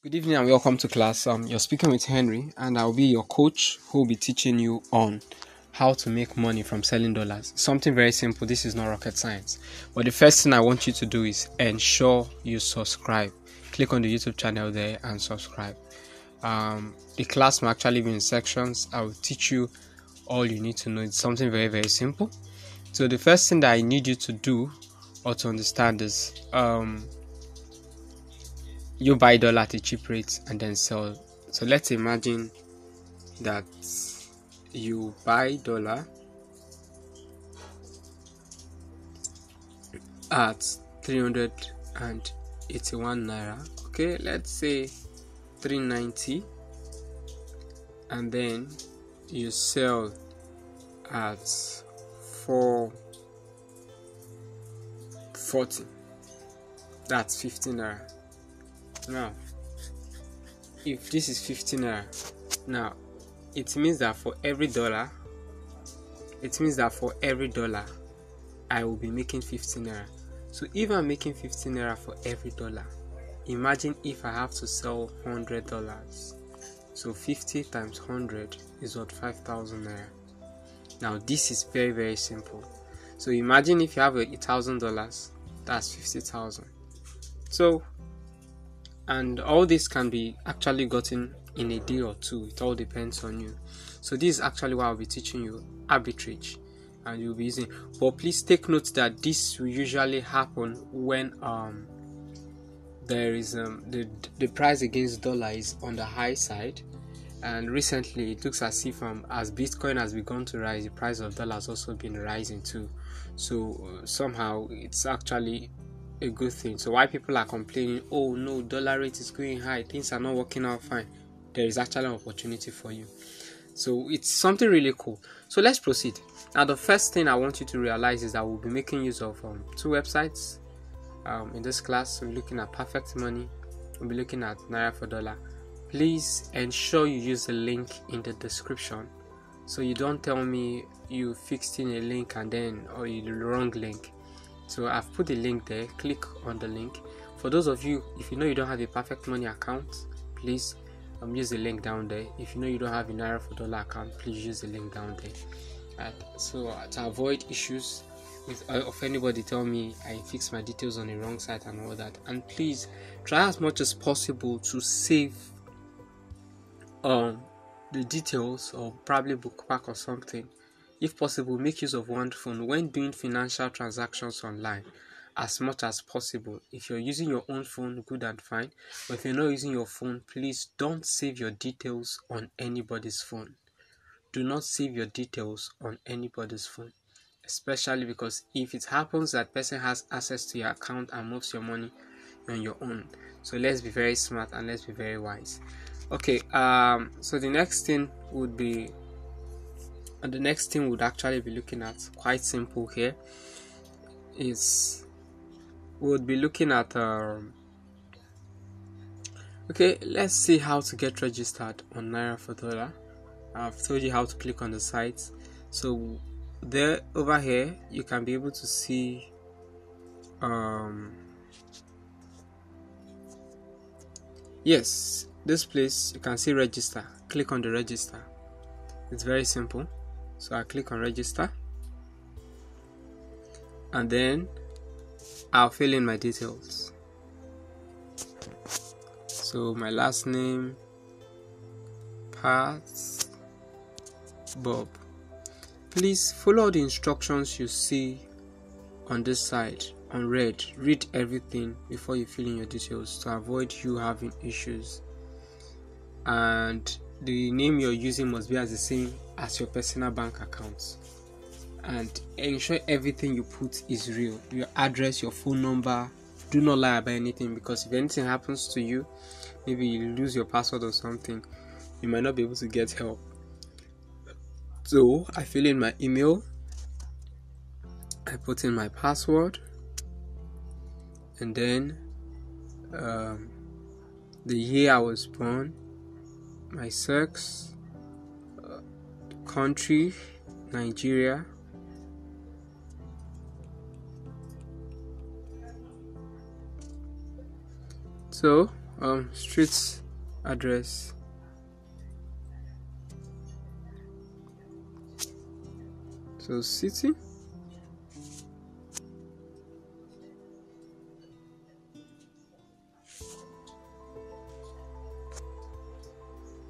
Good evening and welcome to class. You're speaking with Henry and I'll be your coach who will be teaching you on how to make money from selling dollars. Something very simple. This is not rocket science. But the first thing I want you to do is ensure you subscribe. Click on the YouTube channel there and subscribe. The class will actually be in sections. I will teach you all you need to know. It's something very, very simple. So the first thing that I need you to do or to understand is you buy dollar at a cheap rate and then sell. So let's imagine that you buy dollar at 381 naira. Okay, let's say 390, and then you sell at 440. That's 15 naira. Now if this is 15 naira, now it means that for every dollar I will be making 15 naira. So if I'm making 15 naira for every dollar, imagine if I have to sell $100. So 50 times 100 is what, 5,000 naira. Now this is very, very simple. So imagine if you have $1,000, that's 50,000. So, and all this can be actually gotten in a day or two. It all depends on you. So this is actually what I'll be teaching you, arbitrage, and you'll be using. But please take note that this will usually happen when there is the price against dollar is on the high side, and recently it looks as if as Bitcoin has begun to rise, the price of dollar has also been rising too. So somehow it's actually a good thing. So why people are complaining, oh no, dollar rate is going high, things are not working out fine, there is actually an opportunity for you. So it's something really cool. So let's proceed. Now the first thing I want you to realize is that we'll be making use of two websites in this class. We'll be looking at Perfect Money, we'll be looking at Naira4Dollar. Please ensure you use the link in the description, so you don't tell me you fixed in a link and then, or you the wrong link. So I've put the link there. Click on the link. For those of you, if you know you don't have a Perfect Money account, please use the link down there. If you know you don't have a Naira4Dollar account, please use the link down there. So to avoid issues with of anybody tell me I fixed my details on the wrong site and all that. And please try as much as possible to save the details, or probably bookmark or something. If possible, make use of one phone when doing financial transactions online as much as possible. If you're using your own phone, good and fine. But if you're not using your phone, please don't save your details on anybody's phone. Do not save your details on anybody's phone. Especially because if it happens that person has access to your account and moves your money on your own. So let's be very smart and let's be very wise. Okay, so the next thing would be, and the next thing we'd actually be looking at, quite simple here, is we'll be looking at okay, let's see how to get registered on Naira4Dollar. I've told you how to click on the site. So there, over here, you can be able to see yes, this place you can see register. Click on the register. It's very simple. So I click on register and then I'll fill in my details. So my last name, Pat Bob. Please follow the instructions you see on this side on red. Read everything before you fill in your details to avoid you having issues. And the name you're using must be as the same as your personal bank account, and ensure everything you put is real. Your address, your phone number. Do not lie about anything, because if anything happens to you, maybe you lose your password or something, you might not be able to get help. So I fill in my email, I put in my password, and then the year I was born, my sex, country, Nigeria, so street address. So city.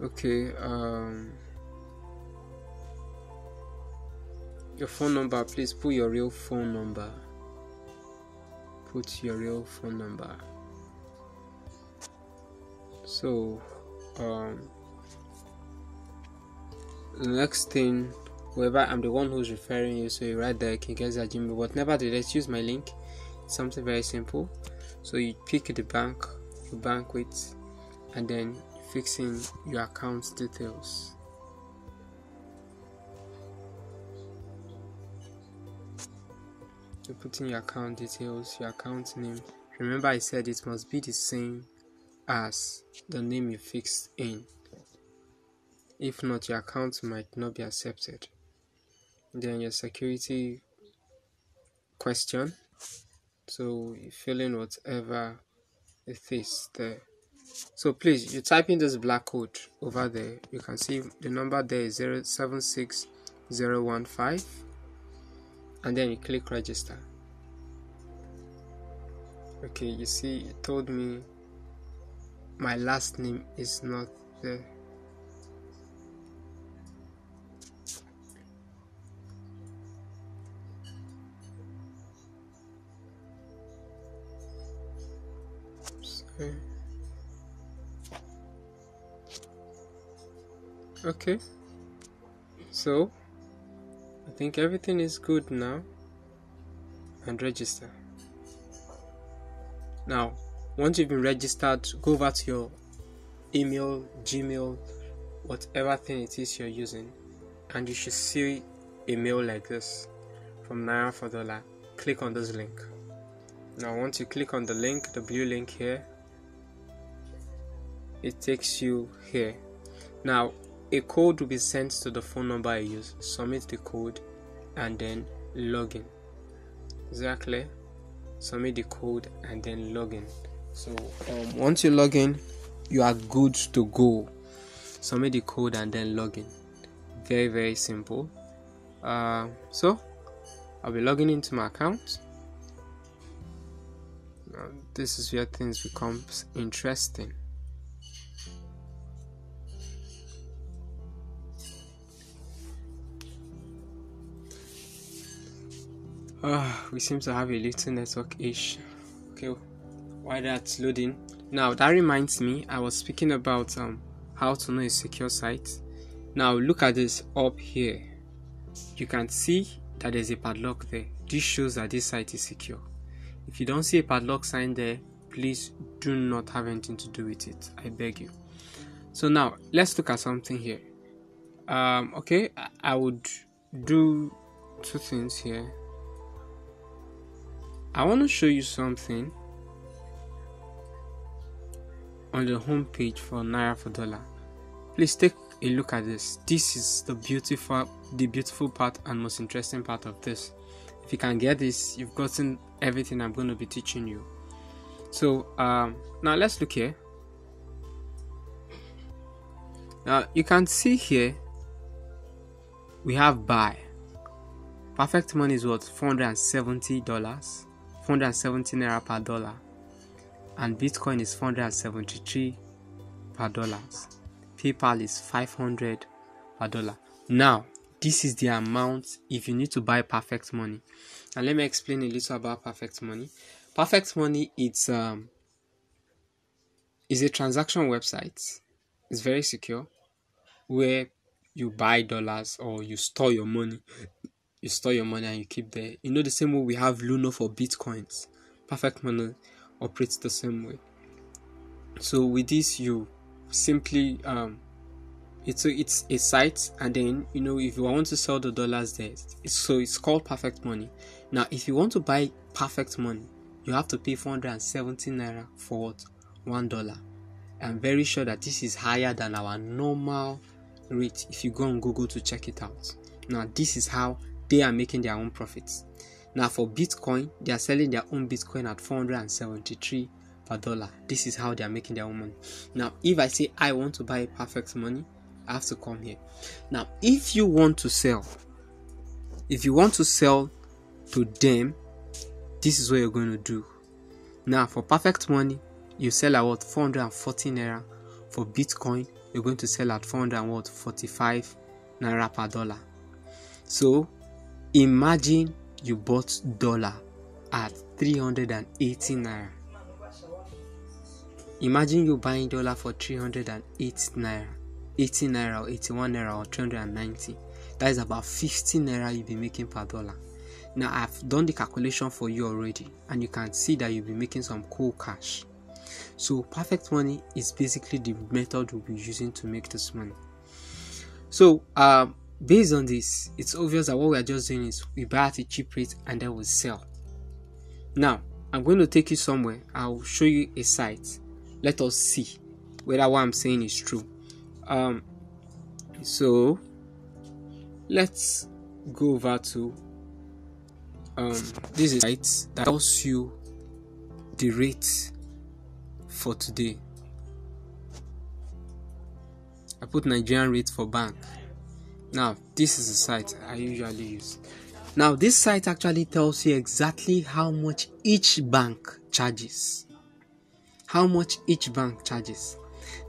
Okay, your phone number, please put your real phone number. Put your real phone number. So the next thing, whoever I'm the one who's referring you, so you right there, you can get that Gmail. But nevertheless, use my link. It's something very simple. So you pick the bank, your bank with, and then fixing your account details. You put in your account details, your account name. Remember, I said it must be the same as the name you fixed in. If not, your account might not be accepted. Then your security question. So you fill in whatever it is there. So please, you type in this black code over there. You can see the number there is 076015, and then you click register. Okay, you see it told me my last name is not there. Sorry. Okay, so I think everything is good now, and register. Now once you've been registered, go over to your email, Gmail, whatever thing it is you're using, and you should see a mail like this from Naira4Dollar. Click on this link. Now once you click on the link, the blue link here, it takes you here. Now a code will be sent to the phone number I use. Submit the code and then login. Exactly. Submit the code and then login. So once you login, you are good to go. Submit the code and then login. Very, very simple. So I'll be logging into my account. Now, this is where things become interesting. We seem to have a little network issue. Okay, while that's loading, now that reminds me, I was speaking about how to know a secure site. Now look at this up here. You can see that there's a padlock there. This shows that this site is secure. If you don't see a padlock sign there, please do not have anything to do with it. I beg you. So now let's look at something here. Okay, I would do two things here. I want to show you something on the home page for Naira4Dollar. Please take a look at this. This is the beautiful part and most interesting part of this. If you can get this, you've gotten everything I'm going to be teaching you. So now let's look here. Now you can see here we have buy. Perfect Money is worth $470. 470 naira per dollar, and Bitcoin is 473 per dollars. PayPal is 500 per dollar. Now this is the amount if you need to buy Perfect Money. And let me explain a little about Perfect Money. Perfect Money, it's is a transaction website. It's very secure, where you buy dollars or you store your money. You store your money and you keep there. You know, the same way we have Luno for Bitcoins, Perfect Money operates the same way. So with this, you simply it's a site, and then you know if you want to sell the dollars there, so it's called Perfect Money. Now, if you want to buy Perfect Money, you have to pay 470 naira for $1. I'm very sure that this is higher than our normal rate. If you go on Google to check it out. Now, this is how they are making their own profits. Now for Bitcoin, they are selling their own Bitcoin at 473 per dollar. This is how they are making their own money. Now, if I say I want to buy Perfect Money, I have to come here. Now, if you want to sell to them, this is what you're going to do. Now, for Perfect Money, you sell at 440 naira. For Bitcoin, you're going to sell at 445 naira per dollar. So imagine you bought dollar at 380 naira. Imagine you buying dollar for 308 naira, 80 naira or 81 naira or 390. That is about 15 naira you'll be making per dollar. Now, I've done the calculation for you already, and you can see that you'll be making some cool cash. So Perfect Money is basically the method we'll be using to make this money. So based on this, it's obvious that what we are just doing is we buy at a cheap rate and then we sell. Now, I'm going to take you somewhere. I'll show you a site. Let us see whether what I'm saying is true. So let's go over to this is a site that tells you the rate for today. I put Nigerian rate for bank. Now, this is the site I usually use. Now, this site actually tells you exactly how much each bank charges. How much each bank charges.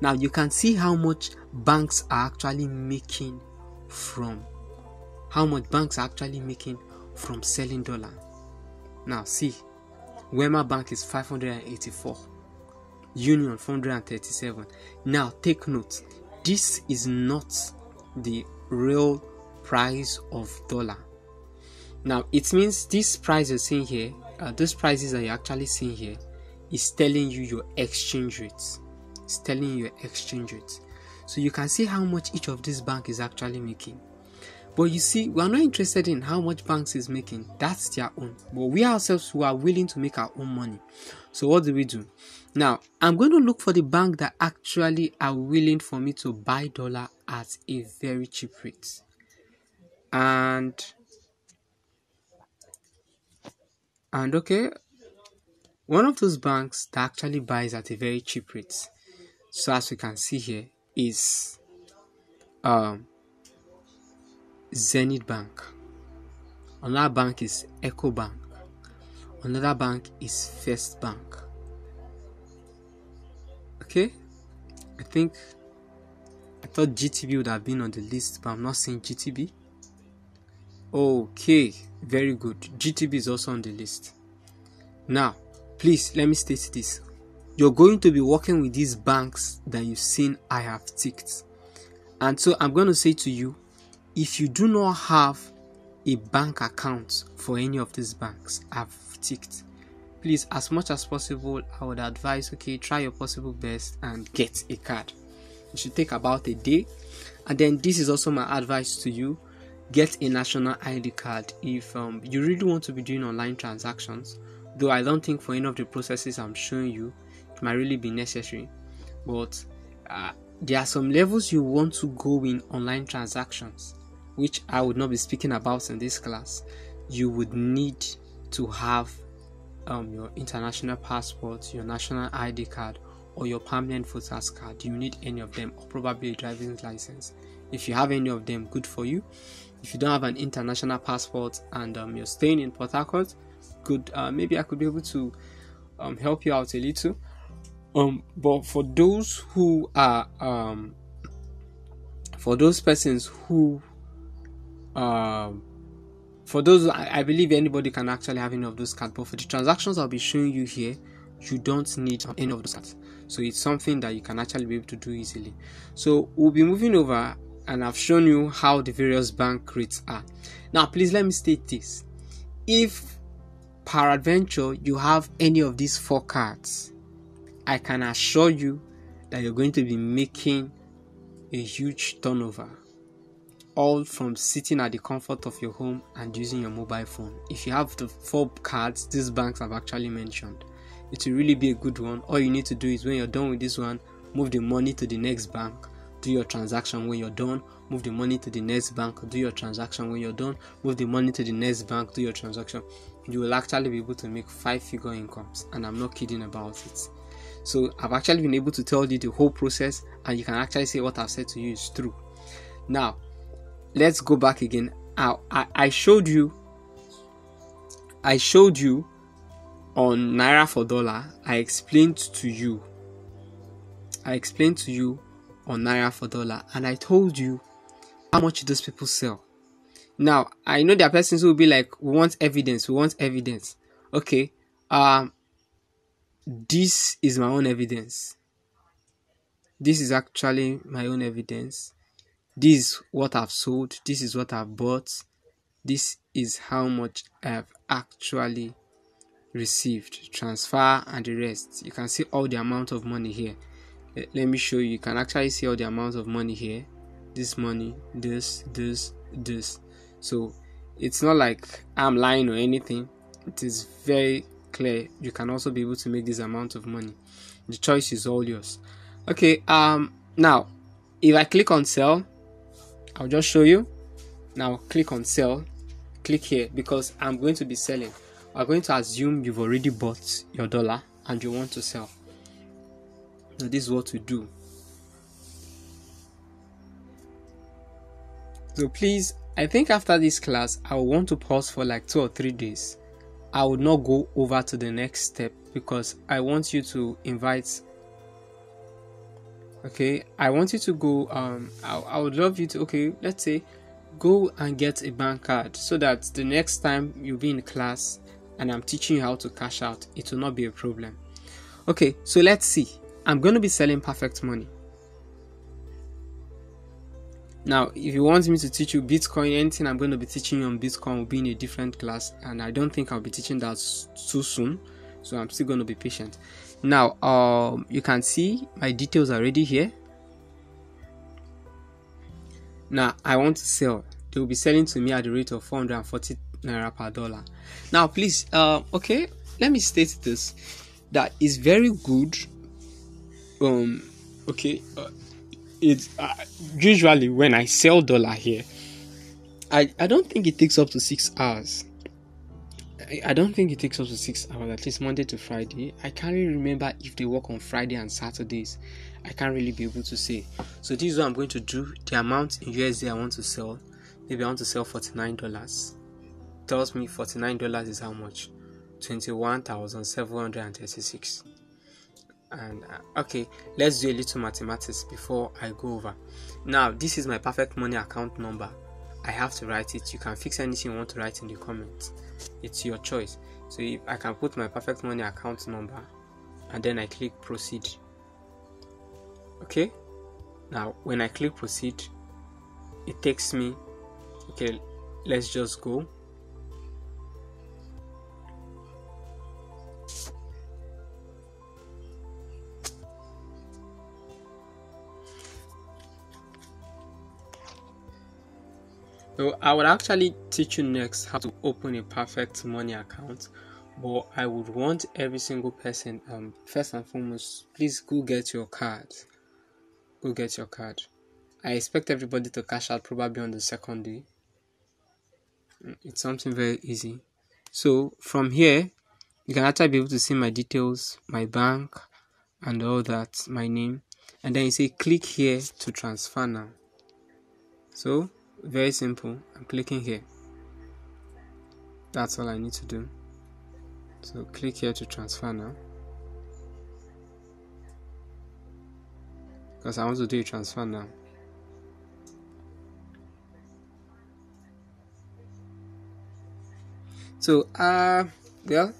Now, you can see how much banks are actually making from selling dollar. Now, see, Wema Bank is 584, Union 437. Now, take note, this is not the real price of dollar. Now, it means this price you're seeing here, those prices that you're actually seeing here, is telling you your exchange rates. It's telling you your exchange rates. So you can see how much each of these banks is actually making. But you see, we are not interested in how much banks is making. That's their own. But we ourselves, we are willing to make our own money. So what do we do? Now, I'm going to look for the bank that actually are willing for me to buy dollar at a very cheap rate. And okay, one of those banks that actually buys at a very cheap rate, so as we can see here, is Zenith Bank. Another bank is Ecobank. Another bank is First Bank. Okay, I thought GTB would have been on the list, but I'm not seeing GTB. Okay, very good. GTB is also on the list. Now, please let me state this. You're going to be working with these banks that you've seen I have ticked. And so I'm going to say to you, if you do not have a bank account for any of these banks I've ticked, please, as much as possible, I would advise, okay, try your possible best and get a card. It should take about a day. And then this is also my advice to you. Get a national ID card if you really want to be doing online transactions. Though I don't think for any of the processes I'm showing you, it might really be necessary. But there are some levels you want to go in online transactions, which I would not be speaking about in this class. You would need to have your international passport, your national ID card, or your permanent voters card. You need any of them, or probably a driving license. If you have any of them, good for you. If you don't have an international passport and you're staying in Port Harcourt, good. Maybe I could be able to help you out a little. But for those who are, I believe anybody can actually have any of those cards. But for the transactions I'll be showing you here, you don't need any of those cards. So it's something that you can actually be able to do easily. So we'll be moving over. And I've shown you how the various bank rates are. Now, please let me state this. If peradventure you have any of these four cards, I can assure you that you're going to be making a huge turnover, all from sitting at the comfort of your home and using your mobile phone. If you have the four cards these banks have actually mentioned, it will really be a good one. All you need to do is, when you're done with this one, move the money to the next bank. Do your transaction. When you're done, move the money to the next bank. Do your transaction. When you're done, move the money to the next bank. Do your transaction. You will actually be able to make five-figure incomes, and I'm not kidding about it. So I've actually been able to tell you the whole process, and you can actually say what I've said to you is true. Now let's go back again. I showed you on Naira4Dollar. I explained to you on Naira4Dollar, and I told you how much those people sell. Now I know there are persons who will be like, we want evidence. Okay, this is my own evidence. This is actually my own evidence. This is what I've sold. This is what I've bought. This is how much I've actually received, transfer and the rest. You can see all the amount of money here. Let me show you. You can actually see all the amount of money here. This money, this. So it's not like I'm lying or anything. It is very clear. You can also be able to make this amount of money. The choice is all yours. Okay, now if I click on sell, I'll just show you. Now click on sell, click here, because I'm going to be selling. I'm going to assume you've already bought your dollar and you want to sell. Now this is what to do. So please, I think after this class I will want to pause for like 2 or 3 days. I would not go over to the next step because I want you to invite. Okay, I want you to go. I would love you to, okay, let's say go and get a bank card so that the next time you'll be in class and I'm teaching you how to cash out, it will not be a problem. Okay, so let's see. I'm going to be selling Perfect Money. Now if you want me to teach you Bitcoin, anything I'm going to be teaching you on Bitcoin will be in a different class, and I don't think I'll be teaching that too soon, so I'm still going to be patient. Now you can see my details already here. Now I want to sell. They will be selling to me at the rate of 440 naira per dollar. Now please, okay, let me state this, that is very good. Okay, it's usually when I sell dollar here, I don't think it takes up to 6 hours. I don't think it takes up to 6 hours, at least Monday to Friday. I can't really remember if they work on Friday and Saturdays. I can't really be able to say. So this is what I'm going to do. The amount in USD I want to sell, maybe I want to sell $49. It tells me $49 is how much? 21,736. And okay, let's do a little mathematics before I go over. Now this is my Perfect Money account number. I have to write it. You can fix anything you want to write in the comments, it's your choice. So if I can put my Perfect Money account number and then I click proceed. Okay, now when I click proceed, it takes me, okay, let's just go. So I would actually teach you next how to open a Perfect Money account, but I would want every single person, first and foremost, please go get your card. Go get your card. I expect everybody to cash out probably on the second day. It's something very easy. So from here, you can actually be able to see my details, my bank, and all that, my name, and then you say click here to transfer now. So very simple, I'm clicking here. That's all I need to do. So click here to transfer now, because I want to do a transfer now. So well,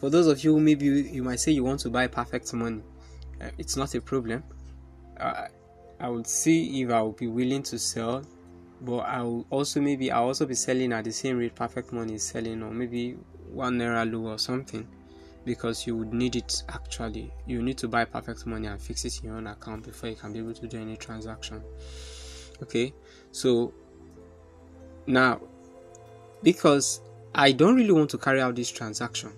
for those of you, maybe you might say you want to buy Perfect Money. It's not a problem. I would see if I would be willing to sell, but I'll also be selling at the same rate Perfect Money is selling, or maybe 1 naira low or something, because you would need it. Actually, you need to buy Perfect Money and fix it in your own account before you can be able to do any transaction. Okay, so now, because I don't really want to carry out this transaction,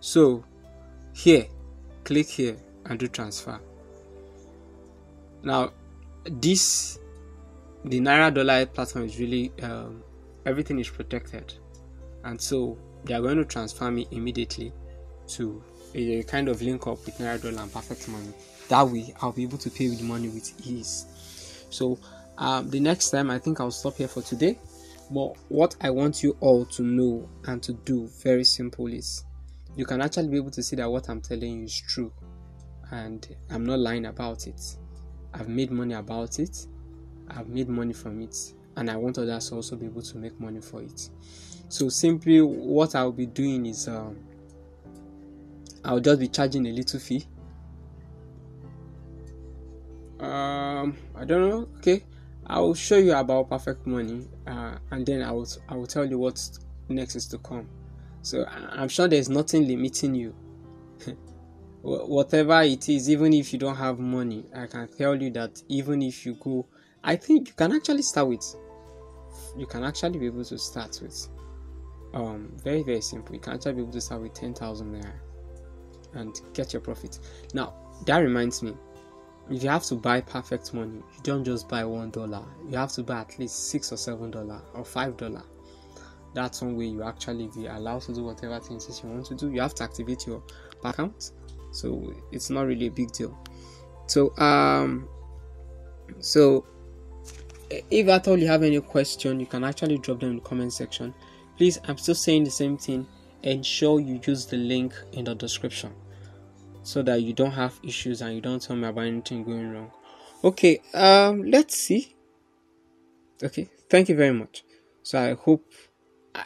so here, click here and do transfer. Now this, the Naira4Dollar platform is really, everything is protected, and so they are going to transfer me immediately to a kind of link up with Naira4Dollar and Perfect Money. That way, I'll be able to pay with money with ease. So the next time, I think I'll stop here for today. But what I want you all to know and to do, very simple, is you can actually be able to see that what I'm telling you is true, and I'm not lying about it. I've made money about it. I've made money from it, and I want others to also be able to make money for it. So simply what I'll be doing is I'll just be charging a little fee. I don't know. Okay, I'll show you about Perfect Money, and then I will tell you what next is to come. So I'm sure there's nothing limiting you. Whatever it is, even if you don't have money, I can tell you that even if you go, I think you can actually start with, you can actually be able to start with, very, very simple. You can actually be able to start with 10,000 naira and get your profit. Now, that reminds me, if you have to buy Perfect Money, you don't just buy $1. You have to buy at least $6 or $7 or $5. That's one way you actually be allowed to do whatever things you want to do. You have to activate your account, so it's not really a big deal. So so if at all you have any question, you can actually drop them in the comment section. Please, I'm still saying the same thing, ensure you use the link in the description so that you don't have issues and you don't tell me about anything going wrong. Okay, let's see. Okay, thank you very much. So I hope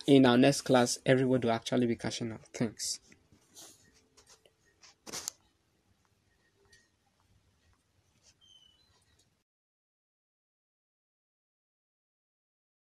in our next class everyone will actually be cashing out. Thanks.